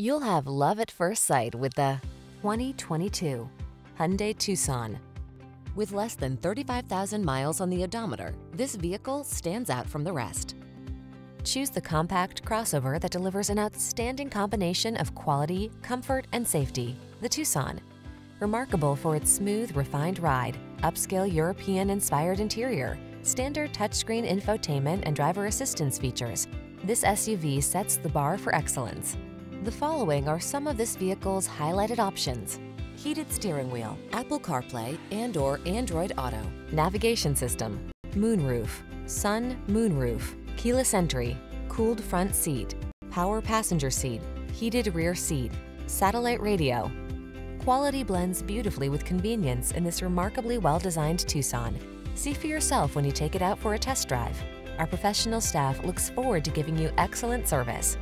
You'll have love at first sight with the 2022 Hyundai Tucson. With less than 35,000 miles on the odometer, this vehicle stands out from the rest. Choose the compact crossover that delivers an outstanding combination of quality, comfort, and safety, the Tucson. Remarkable for its smooth, refined ride, upscale European-inspired interior, standard touchscreen infotainment and driver assistance features, this SUV sets the bar for excellence. The following are some of this vehicle's highlighted options: heated steering wheel, Apple CarPlay and/or Android Auto, navigation system, moonroof, sun moonroof, keyless entry, cooled front seat, power passenger seat, heated rear seat, satellite radio. Quality blends beautifully with convenience in this remarkably well-designed Tucson. See for yourself when you take it out for a test drive. Our professional staff looks forward to giving you excellent service.